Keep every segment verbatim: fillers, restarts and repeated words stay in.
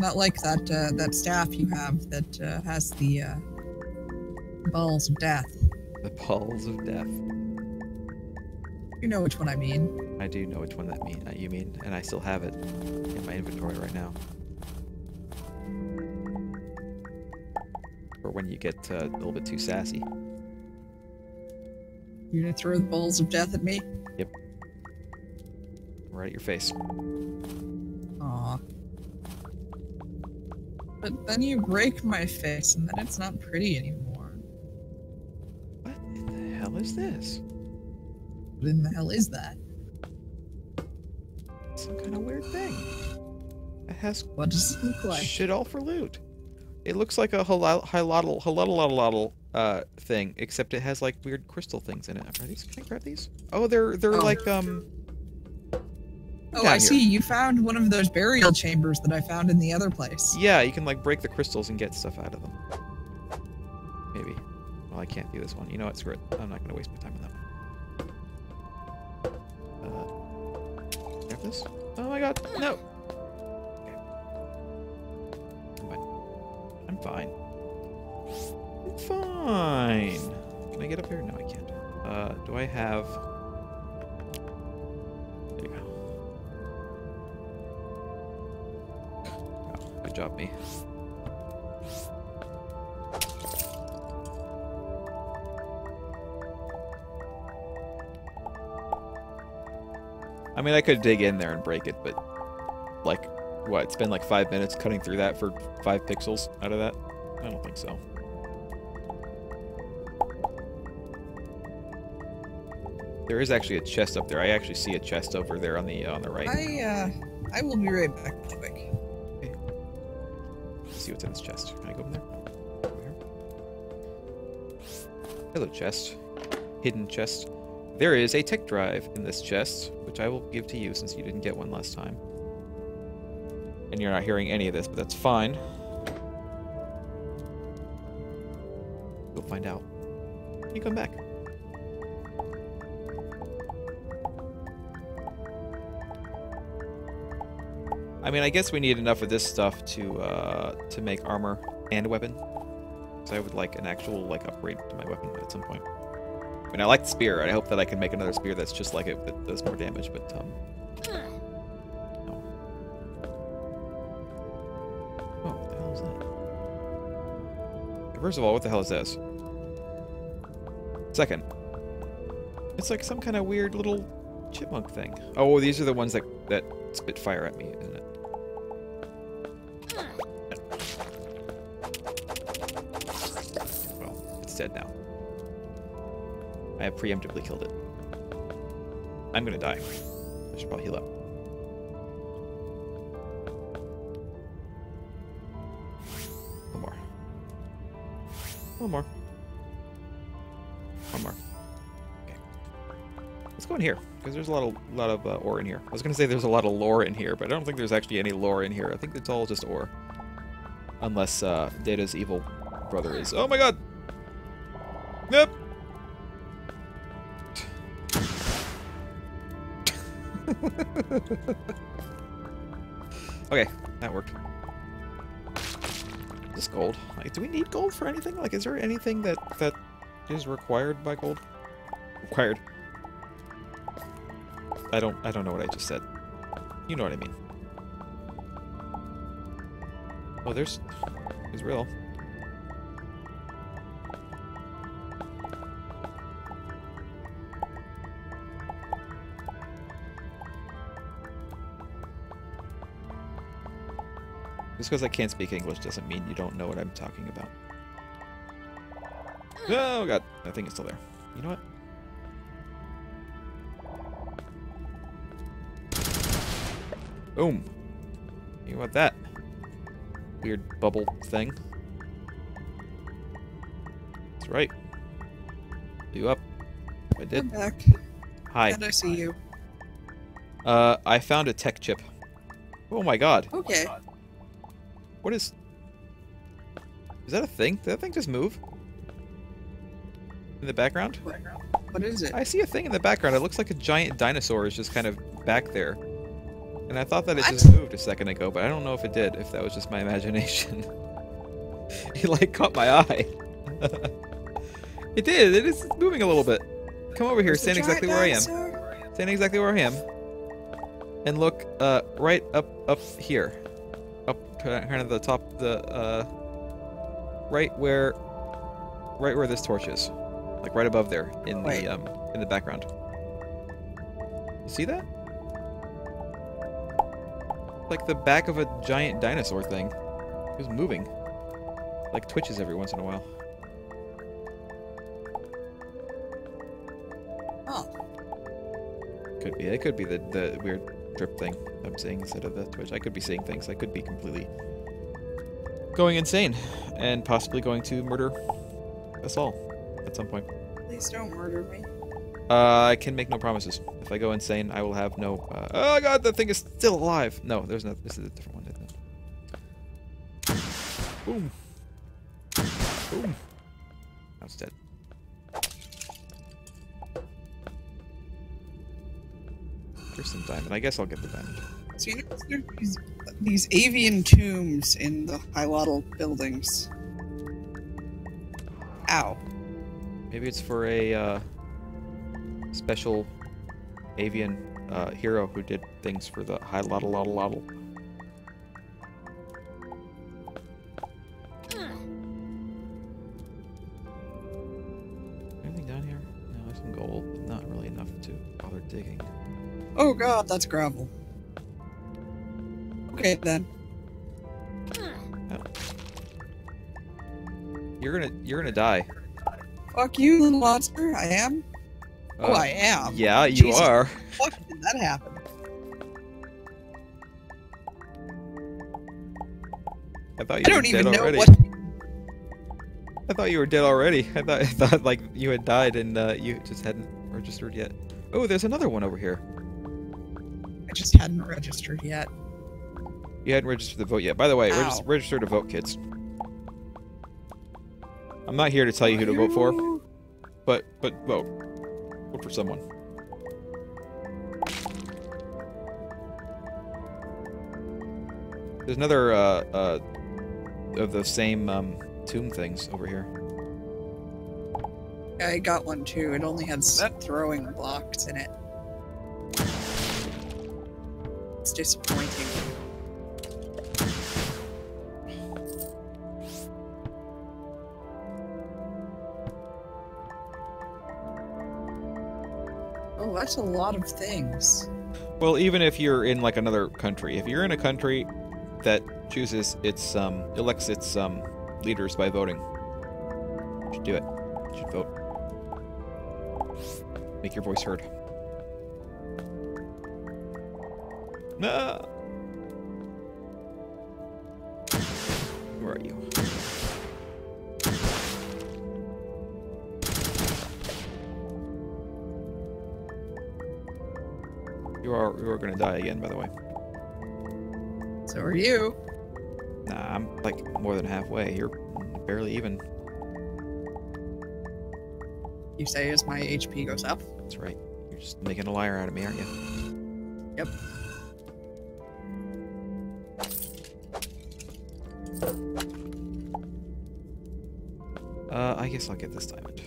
Not like that uh, that staff you have that uh, has the uh, balls of death. The balls of death. You know which one I mean. I do know which one that mean uh, you mean, and I still have it in my inventory right now. Or when you get uh, a little bit too sassy. You're gonna throw the balls of death at me? Yep. Right at your face. Aw. But then you break my face, and then it's not pretty anymore. What in the hell is this? What in the hell is that? Some kind of weird thing. It has what does it look like? Shit all for loot. It looks like a halal uh thing, except it has like weird crystal things in it. Are these? Can I grab these? Oh, they're they're oh. like um. Oh, I here. see. You found one of those burial chambers that I found in the other place. Yeah, you can like break the crystals and get stuff out of them. Maybe. Well, I can't do this one. You know what? Screw it. I'm not gonna waste my time on that one. Uh, grab this. Oh my god! No. I'm fine. I'm fine. Can I get up here? No, I can't. Uh, do I have... There you go. Oh, good job, me. I mean, I could dig in there and break it, but... Like... What, it's been like five minutes cutting through that for five pixels out of that? I don't think so. There is actually a chest up there. I actually see a chest over there on the uh, on the right. I uh, I will be right back real quick. Okay. Let's see what's in this chest. Can I go in there? Over here. Hello, chest. Hidden chest. There is a tech drive in this chest, which I will give to you since you didn't get one last time. And you're not hearing any of this, but that's fine. We'll find out. You come back. I mean, I guess we need enough of this stuff to uh, to make armor and weapon. So I would like an actual like upgrade to my weapon at some point. I mean, I like the spear. I hope that I can make another spear that's just like it that does more damage, but um. First of all, what the hell is this? Second, it's like some kind of weird little chipmunk thing. Oh, these are the ones that, that spit fire at me, isn't it? Well, it's dead now. I have preemptively killed it. I'm gonna die. I should probably heal up. One more. One more. Okay. Let's go in here, because there's a lot of lot of uh, ore in here. I was gonna say there's a lot of lore in here, but I don't think there's actually any lore in here. I think it's all just ore, unless uh, Data's evil brother is. Oh my god! Nope. Okay, that worked. Gold. Like, do we need gold for anything? Like, is there anything that that is required by gold? Required. I don't. I don't know what I just said. You know what I mean. Oh, there's Israel. Just because I can't speak English doesn't mean you don't know what I'm talking about. Oh god, I think it's still there. You know what? Boom. You want that? Weird bubble thing. That's right. You up? I did. I'm back. Hi. Glad I see you. Uh, I found a tech chip. Oh my god. Okay. What is... Is that a thing? Did that thing just move? In the background? What is it? I see a thing in the background. It looks like a giant dinosaur is just kind of back there. And I thought that it what? just moved a second ago, but I don't know if it did, if that was just my imagination. It like caught my eye. It did, it is moving a little bit. Come over here, stand exactly where I am. Stand exactly where I am. And look uh, right up up here. Up kind of the top, the uh, right where right where this torch is. Like right above there in Wait. the um, in the background. You see that? Like the back of a giant dinosaur thing. It was moving. Like twitches every once in a while. Oh. Could be. It could be the, the weird drip thing I'm seeing instead of the twitch. I could be seeing things. I could be completely going insane and possibly going to murder us all at some point. Please don't murder me. Uh, I can make no promises. If I go insane, I will have no. Uh, oh god, that thing is still alive. No, there's no. This is a different one, isn't it? Boom. Boom. Now it's dead. There's some diamond. I guess I'll get the diamond. So you know, there's these, these avian tombs in the Hiawatha buildings. Ow. Maybe it's for a uh, special avian uh, hero who did things for the Hiawatha. Anything down here? No, there's some gold, but not really enough to bother digging. Oh god, that's gravel. Okay then. Oh. You're gonna, you're gonna die. Fuck you, little monster. I am. Uh, oh, I am. Yeah, you Jesus. are. How the fuck did that happen? I thought you I were don't dead even already. Know what... I thought you were dead already. I thought, I thought like you had died and uh, you just hadn't registered yet. Oh, there's another one over here. I just hadn't registered yet. You hadn't registered the vote yet. By the way, regis register to vote, kids. I'm not here to tell you who to vote for, but but vote. Vote for someone. There's another uh, uh, of those same um, tomb things over here. I got one too. It only had throwing blocks in it. It's disappointing. Oh, that's a lot of things. Well, even if you're in like another country, if you're in a country that chooses its um, elects its um, leaders by voting, you should do it. You should vote. Make your voice heard. No. Where are you? You are you are gonna die again, by the way. So are you. Nah, I'm like more than halfway. You're barely even. You say as my H P goes up? That's right. You're just making a liar out of me, aren't you? Yep. Uh, I guess I'll get this diamond.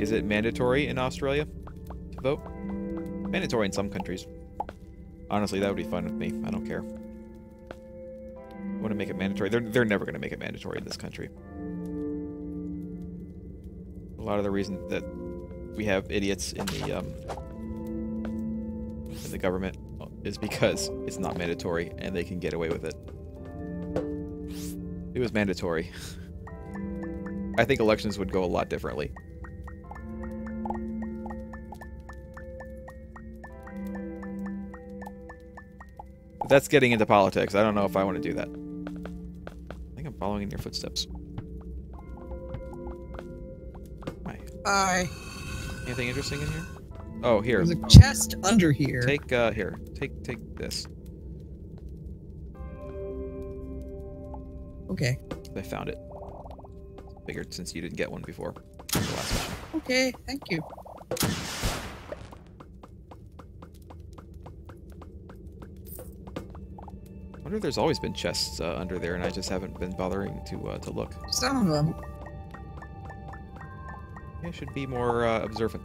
Is it mandatory in Australia to vote? Mandatory in some countries. Honestly, that would be fine with me. I don't care. I want to make it mandatory. They're, they're never going to make it mandatory in this country. A lot of the reason that we have idiots in the, um, in the government is because it's not mandatory and they can get away with it. It was mandatory. I think elections would go a lot differently. But that's getting into politics. I don't know if I want to do that. I think I'm following in your footsteps. Hi. Hi. Anything interesting in here? Oh, here. There's a chest under here. Take, uh, here. Take, take this. Okay. I found it. Figured since you didn't get one before. Okay, thank you. I wonder if there's always been chests uh, under there, and I just haven't been bothering to uh, to look. Some of them. I should be more uh, observant.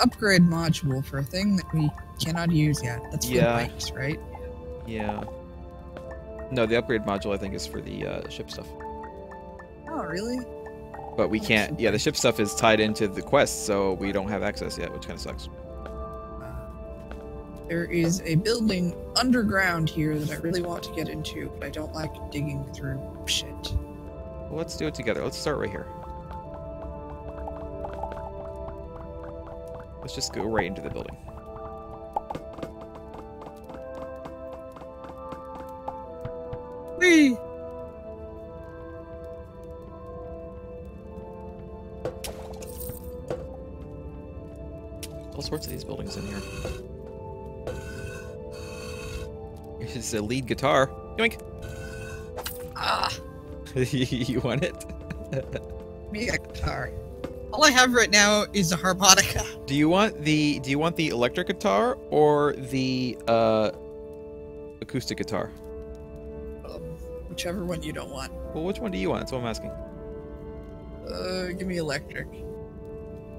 Upgrade module for a thing that we cannot use yet. That's for yeah. the bikes, right? Yeah. No, the upgrade module I think is for the uh, ship stuff. Oh, really? But we can't. Yeah, the ship stuff is tied into the quest, so we don't have access yet, which kind of sucks. There is a building underground here that I really want to get into, but I don't like digging through shit. Well, let's do it together. Let's start right here. Let's just go right into the building. Whee! All sorts of these buildings in here. It's a lead guitar. Yoink! Ah! You want it? Me a guitar. All I have right now is a harmonica. Do you want the Do you want the electric guitar or the uh, acoustic guitar? Um, whichever one you don't want. Well, which one do you want? That's what I'm asking. Uh, give me electric.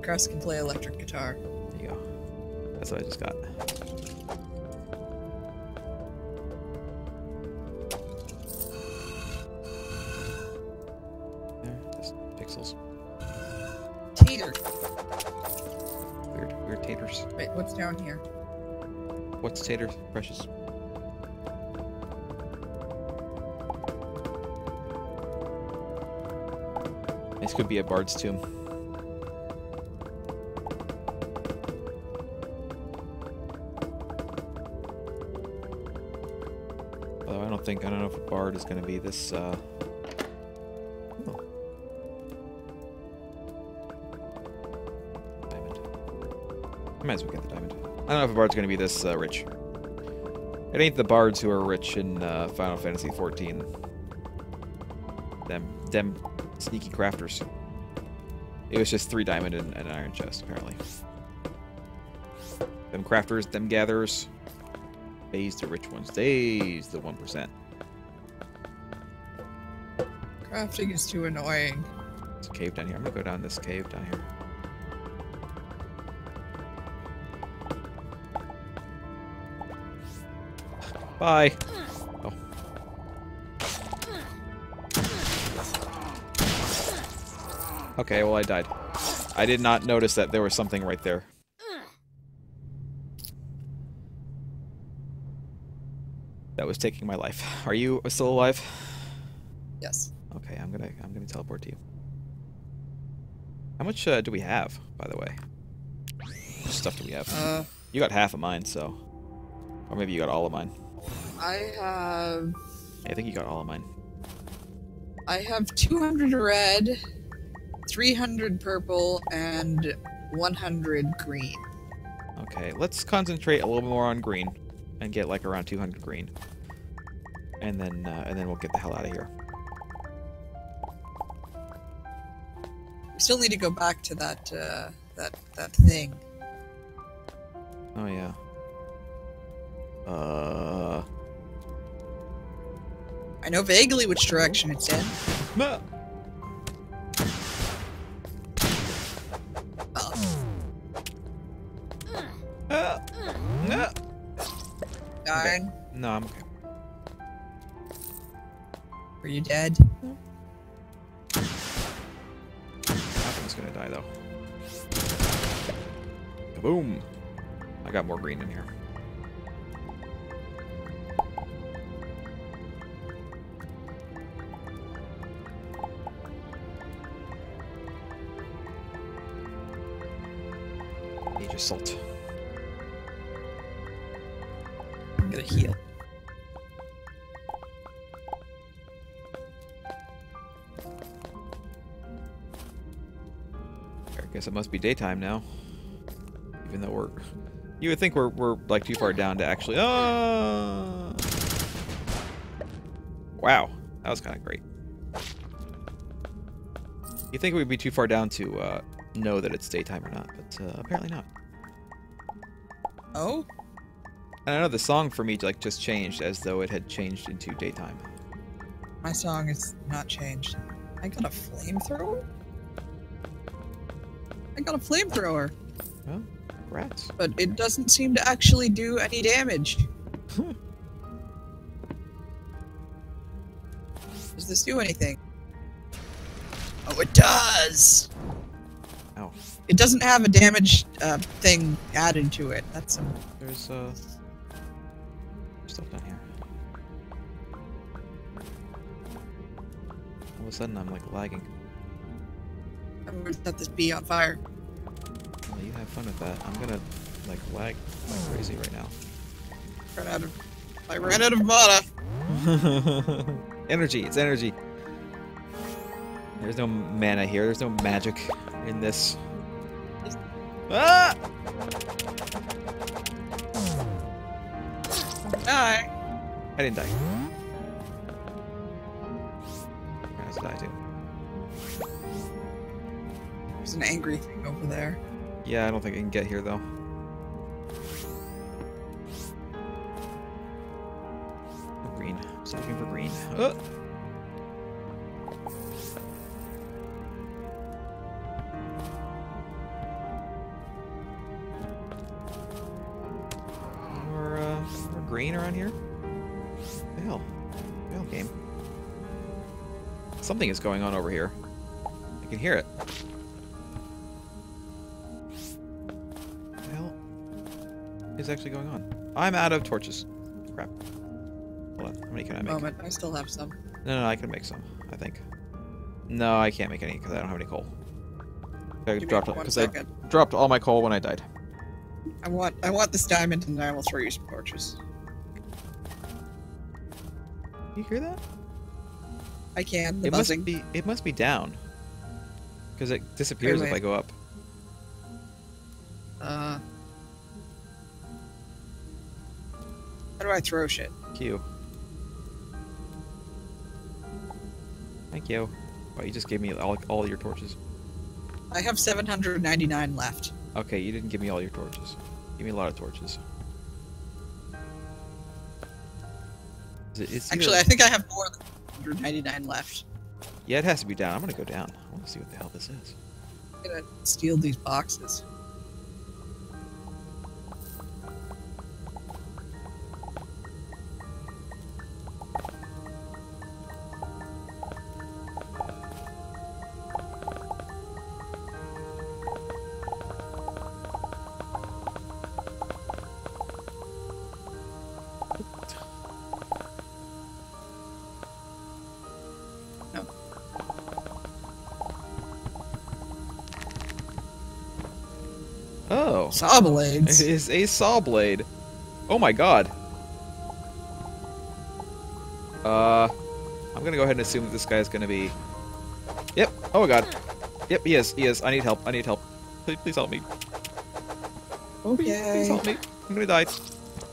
Cross can play electric guitar. There you go. That's what I just got. Wait, what's down here? What's taters? Precious. This could be a bard's tomb. Although I don't think, I don't know if a bard is going to be this, uh... might as well get the diamond. I don't know if a bard's going to be this uh, rich. It ain't the bards who are rich in uh, Final Fantasy fourteen. Them, them sneaky crafters. It was just three diamond and, and an iron chest, apparently. Them crafters, them gatherers. They's the rich ones. They's the one percent. Crafting is too annoying. There's a cave down here. I'm gonna go down this cave down here. Bye. Oh. Okay, well I died. I did not notice that there was something right there. That was taking my life. Are you still alive? Yes. Okay, I'm gonna I'm gonna teleport to you. How much uh, do we have, by the way? How much stuff do we have? Uh, you got half of mine, so, or maybe you got all of mine. I have... I think you got all of mine. I have two hundred red, three hundred purple, and one hundred green. Okay, let's concentrate a little more on green and get like around two hundred green. And then uh, and then we'll get the hell out of here. We still need to go back to that uh, that that thing. Oh yeah. Uh I know vaguely which direction it's in. No. Oh. Uh, no. Darn. Okay. No, I'm okay. Are you dead? No. Nothing's gonna die though. Kaboom! I got more green in here. Salt. I'm gonna heal. I guess it must be daytime now. Even though we're, you would think we're we're like too far down to actually. Oh! Wow, that was kind of great. You'd think we'd be too far down to uh, know that it's daytime or not, but uh, apparently not. Oh? I don't know, the song for me like just changed as though it had changed into daytime. My song is not changed. I got a flamethrower? I got a flamethrower! Well, rats. But it doesn't seem to actually do any damage. Does this do anything? Oh, it does! Oh. It doesn't have a damage uh, thing added to it. That's some... There's, uh... stuff down here. All of a sudden, I'm, like, lagging. I'm gonna set this bee on fire. Well, you have fun with that. I'm gonna, like, lag like crazy right now. Run out of... I ran out of mana! Energy! It's energy! There's no mana here. There's no magic in this. Ah! Die! I didn't die. I was die too. There's an angry thing over there. Yeah, I don't think I can get here though. Green. I'm still looking for green. Oh! Green around here? What the hell? What the hell, game? Something is going on over here. I can hear it. What the hell is actually going on? I'm out of torches. Crap. Hold on. How many can I make? Moment. I still have some. No, no, no, I can make some. I think. No, I can't make any because I don't have any coal. I dropped all, I dropped all my coal when I died. I want. I want this diamond, and I will throw you some torches. You hear that? I can. The it buzzing. must be. It must be down. Because it disappears if I go up. Uh. How do I throw shit? Q. Thank you. Wow, you just gave me all all your torches. I have seven hundred ninety-nine left. Okay, you didn't give me all your torches. Give me a lot of torches. Is it, it's Actually, either... I think I have more than one hundred ninety-nine left. Yeah, it has to be down. I'm gonna go down. I wanna see what the hell this is. I'm gonna steal these boxes. Oh. Saw blades. It is a saw blade. Oh my god. Uh, I'm gonna go ahead and assume that this guy is gonna be... Yep. Oh my god. Yep, he is. He is. I need help. I need help. Please, please help me. Okay. Please, please help me. I'm gonna die.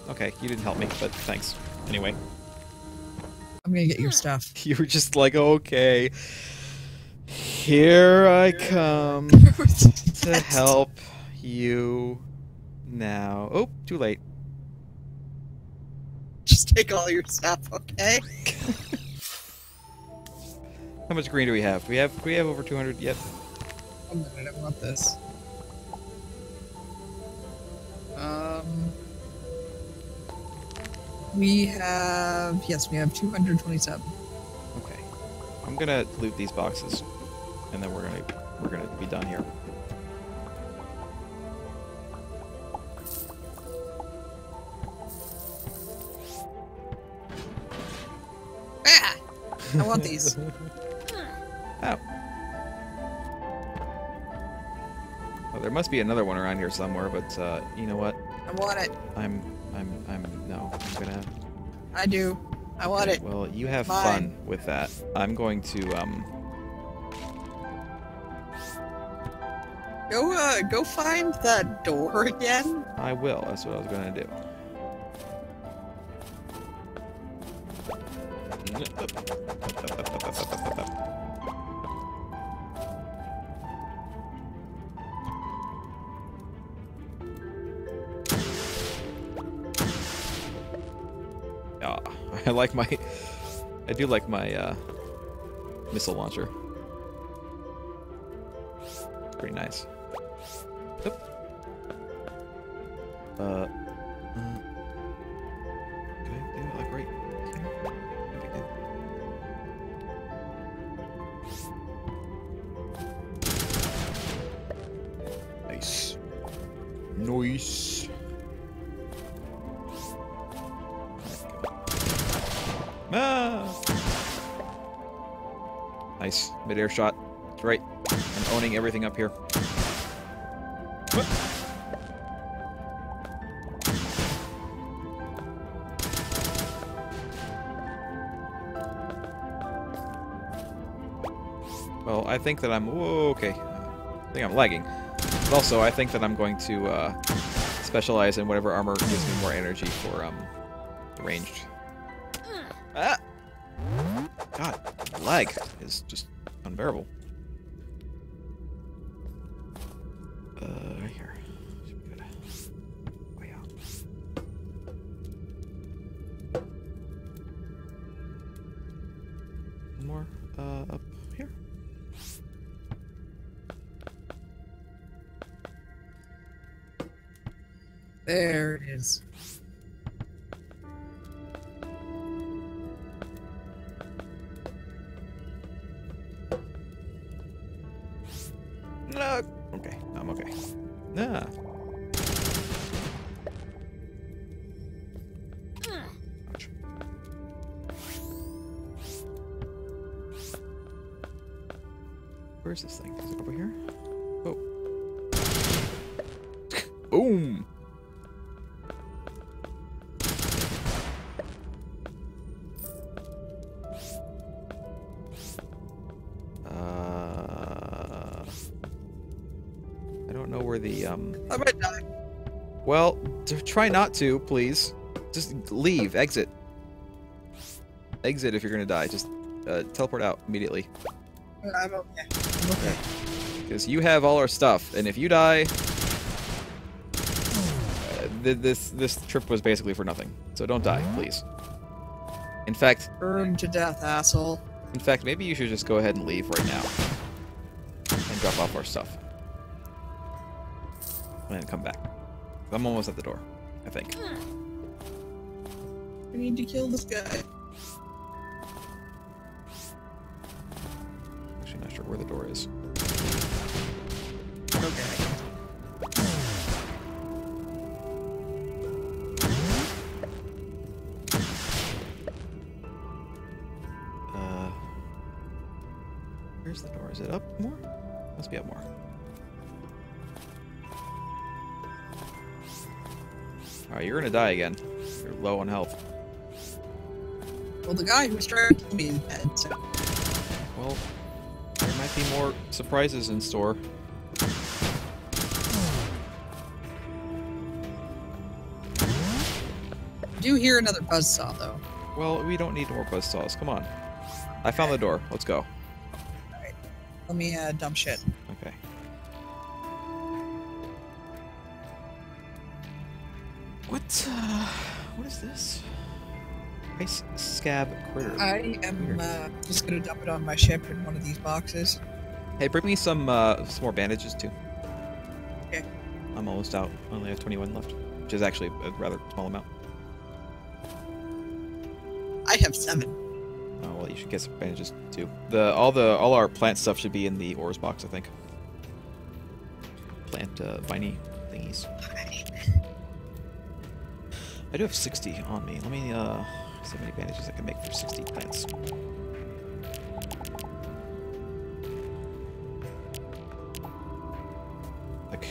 Okay, you didn't help me, but thanks. Anyway. I'm gonna get your stuff. You were just like, okay. Here I come to help. You now. Oh, too late. Just take all your stuff, okay? How much green do we have? We have we have over two hundred. Yep. One minute, I want this. Um. We have yes, we have two hundred twenty-seven. Okay. I'm gonna loot these boxes, and then we're gonna we're gonna be done here. I want these. Oh. Well, there must be another one around here somewhere, but uh, you know what? I want it. I'm, I'm, I'm. No, I'm gonna. I do. I want okay, it. Well, you have Mine. fun with that. I'm going to um. Go, uh, go find that door again. I will. That's what I was gonna do. Up, up, up, up, up, up, up, up, up. I like my... I do like my uh, missile launcher. Pretty nice. Oop. Uh... uh okay, yeah, like right here. That'd be good. Nice. Nice. Ah! Nice. Mid-air shot. That's right. I'm owning everything up here. Whoop. Well, I think that I'm... Whoa, okay. I think I'm lagging. But also, I think that I'm going to uh, specialize in whatever armor gives me more energy for um, ranged. Ah! God, lag is just unbearable. Uh, right here. Should be good. Oh, yeah. One more, uh, up here. There it is. Okay, I'm okay. Ah. Ouch. Where's this thing? Is it over here? Oh. Boom! The, um... I might die. Well, try not to, please. Just leave. Exit. Exit if you're gonna die. Just uh, teleport out immediately. I'm okay. I'm okay. Because you have all our stuff, and if you die, uh, th this this trip was basically for nothing. So don't die, please. In fact, burn to death, asshole. In fact, maybe you should just go ahead and leave right now and drop off our stuff. And then come back. I'm almost at the door, I think. We need to kill this guy. Actually, not sure where the door is. Okay. Uh, where's the door? Is it up more? Must be up more. Alright, you're gonna die again. You're low on health. Well, the guy who's trying to kill me is dead, so... Well, there might be more surprises in store. I do hear another buzzsaw, though. Well, we don't need more buzzsaws. Come on. I found the door. Let's go. Alright. Let me, uh, dump shit. Okay. What, uh, what is this? Ice scab critter. I am uh, just gonna dump it on my ship in one of these boxes. Hey, bring me some uh, some more bandages too. Okay. I'm almost out. I only have twenty-one left, which is actually a rather small amount. I have seven. Oh well, you should get some bandages too. The all the all our plant stuff should be in the ores box, I think. Plant uh, viney thingies. I do have sixty on me. Let me, uh, see how many bandages I can make for sixty plants. Like,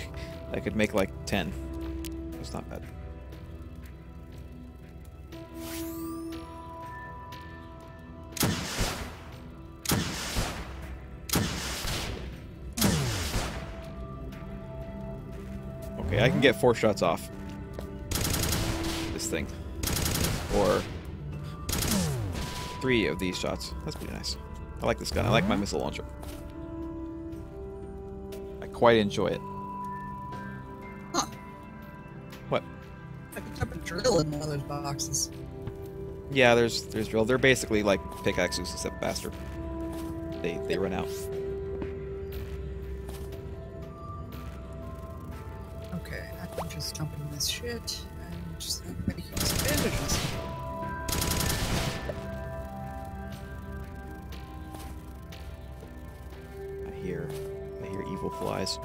I could make like ten. It's not bad. Okay, I can get four shots off thing, or three of these shots. That's pretty nice. I like this gun. I like my missile launcher. I quite enjoy it. Huh. What? I picked up a drill in one of those boxes. Yeah, there's there's drill. They're basically like pickaxes except faster. They they run out. Okay, I can just jump in this shit and just everybody keeps bandages. I hear I hear evil flies.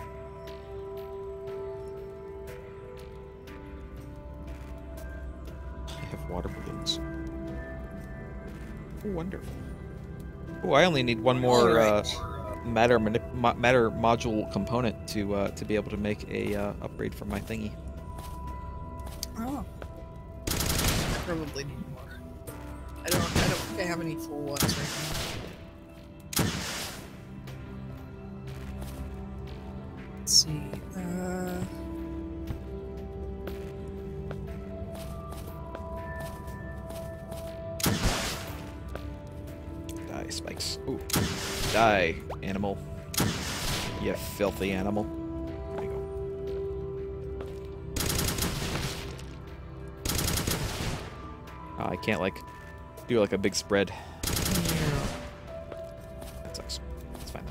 I have water balloons. Wonderful. Oh, I only need one more right. uh, matter mo matter module component to uh, to be able to make a uh, upgrade for my thingy. Oh, I probably need more. I don't. I don't think I have any full ones right now. Let's see. Uh... Spikes. Ooh. Die, animal. You filthy animal. There you go. Oh, I can't, like, do, like, a big spread. That sucks. That's fine.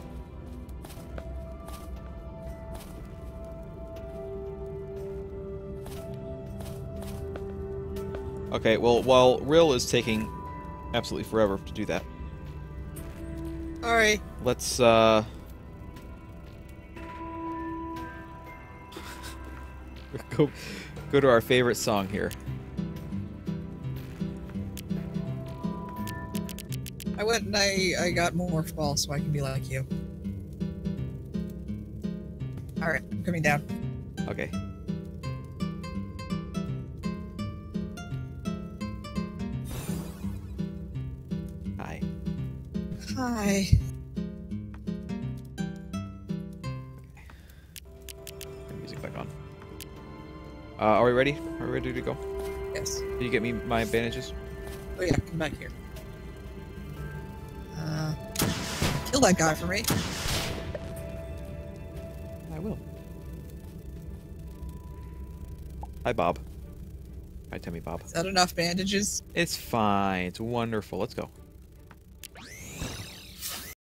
Okay, well, while Rill is taking absolutely forever to do that, all right. Let's, uh... go, go to our favorite song here. I went and I, I got more fall so I can be like you. All right, I'm coming down. Okay. Hi. Okay. Music back on. Uh, are we ready? Are we ready to go? Yes. Did you get me my bandages? Oh yeah, come back here. Uh, kill that guy for me. I will. Hi, Bob. Hi, Timmy Bob. Is that enough bandages? It's fine. It's wonderful. Let's go.